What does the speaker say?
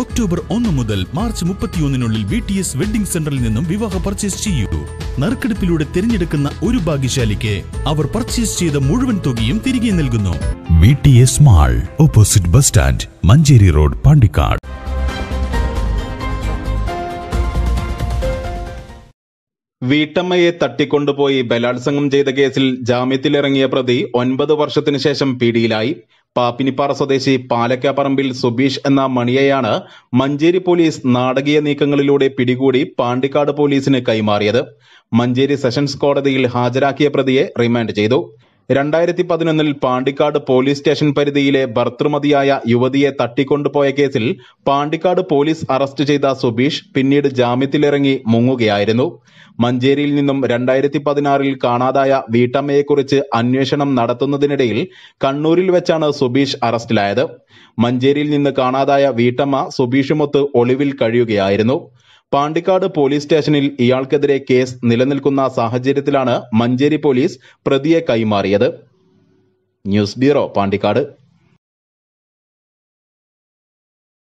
October 1 മുതൽ March 31-നുള്ളിൽ VTS wedding സെന്ററിൽ നിന്നും വിവാഹ പർച്ചേസ് ചെയ്യൂ. നറുക്കെടുപ്പിലൂടെ തിരഞ്ഞെടുക്കുന്ന ഒരു ഭാഗ്യശാലിക്ക് അവർ പർച്ചേസ് ചെയ്ത മുഴുവൻ തുകയും തിരികെ നൽകുന്നു. VTS mall opposite bus stand, Manjeri road, Pandikkad. വീട്ടമ്മയെ തട്ടിക്കൊണ്ടുപോയി ബലാത്സംഗം ചെയ്ത കേസിൽ ജാമ്യത്തിലിറങ്ങിയ പ്രതി 9 വർഷത്തിനു ശേഷം പിടിയിലായി. പാപ്പിനിപ്പാറ സ്വദേശി പാലക്കാപ്പറമ്പിൽ സുബീഷ് എന്ന മണിയെയാണ് മഞ്ചേരി പോലീസ് നാടകീയ നീക്കങ്ങളിലൂടെ പിടികൂടി പാണ്ടിക്കാട് പോലീസിന് കൈമാറിയത്. മഞ്ചേരി സെഷൻസ് കോടതിയിൽ ഹാജരാക്കിയ പ്രതിയെ റിമാൻഡ് ചെയ്തു. 2011-ൽ പാണ്ടിക്കാട് പോലീസ് സ്റ്റേഷൻ പരിധിയിലെ ഭർത്തൃമതിയായ യുവതിയെ തട്ടിക്കൊണ്ടുപോയ കേസിൽ പാണ്ടിക്കാട് പോലീസ് അറസ്റ്റ് ചെയ്ത സുബീഷ് പിന്നീട് ജാമ്യത്തിലിറങ്ങി മുങ്ങുകയായിരുന്നു. മഞ്ചേരിയിൽ നിന്നും 2016-ൽ കാണാതായ വീട്ടമ്മയെക്കുറിച്ച് അന്വേഷണം നടത്തുന്നതിനിടയിൽ കണ്ണൂരിൽ വെച്ചാണ് സുബീഷ് അറസ്റ്റിലായത്. മഞ്ചേരിയിൽ നിന്ന് കാണാതായ വീട്ടമ്മ സുബീഷുമൊത്ത് ഒളിവിൽ കഴിയുകയായിരുന്നു. പാണ്ടിക്കാട് പോലീസ് സ്റ്റേഷനിൽ ഇയാൾക്കെതിരെ കേസ് നിലനിൽക്കുന്ന സാഹചര്യത്തിലാണ് മഞ്ചേരി പോലീസ് പ്രതിയെ കൈമാറിയത്. News bureau, Pandikkad.